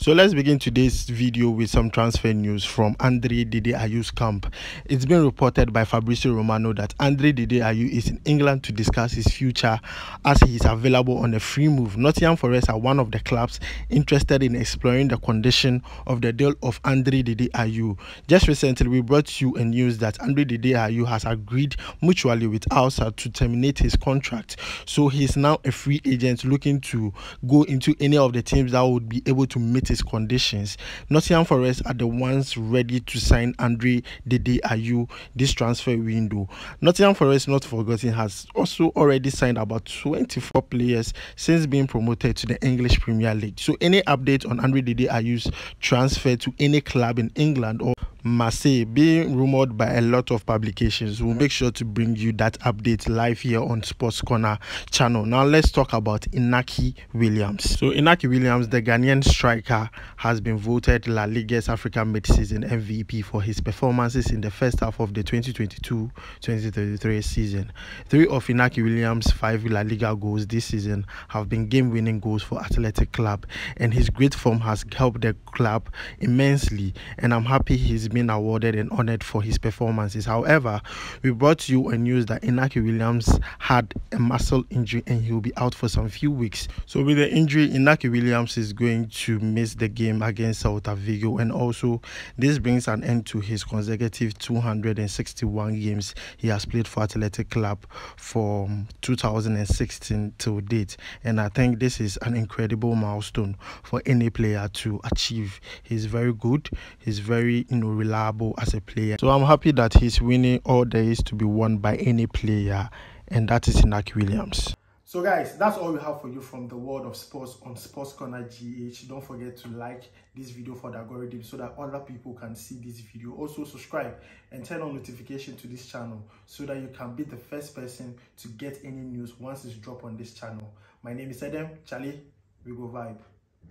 So let's begin today's video with some transfer news from Andre Dede Ayew's camp. It's been reported by Fabrizio Romano that Andre Dede Ayew is in England to discuss his future as he is available on a free move. Nottingham Forest are one of the clubs interested in exploring the condition of the deal of Andre Dede Ayew. Just recently, we brought you a news that Andre Dede Ayew has agreed mutually with Alsa to terminate his contract. So he is now a free agent looking to go into any of the teams that would be able to meet his conditions. Nottingham Forest are the ones ready to sign Andre Dede Ayew this transfer window. Nottingham Forest, not forgotten, has also already signed about 24 players since being promoted to the English Premier League. So any update on Andre Dede Ayew's transfer to any club in England or Marseille being rumored by a lot of publications, we'll make sure to bring you that update live here on Sports Corner channel. Now let's talk about Inaki Williams. So Inaki Williams, the Ghanaian striker, has been voted La Liga's Africa mid-season MVP for his performances in the first half of the 2022-2023 season. 3 of Inaki Williams' 5 La Liga goals this season have been game-winning goals for Athletic Club, and his great form has helped the club immensely, and I'm happy he's been awarded and honored for his performances. However, we brought you a news that Inaki Williams had a muscle injury and he'll be out for some few weeks. So with the injury, Inaki Williams is going to miss the game against Celta Vigo, and also this brings an end to his consecutive 261 games he has played for Athletic Club from 2016 till date. And I think this is an incredible milestone for any player to achieve. He's very good, he's very, reliable as a player. So I'm happy that he's winning all there is to be won by any player, and that is Inaki Williams. So guys, that's all we have for you from the world of sports on Sports Corner GH. Don't forget to like this video for the algorithm so that other people can see this video. Also subscribe and turn on notification to this channel so that you can be the first person to get any news once it's dropped on this channel. My name is Edem Charlie. We go vibe.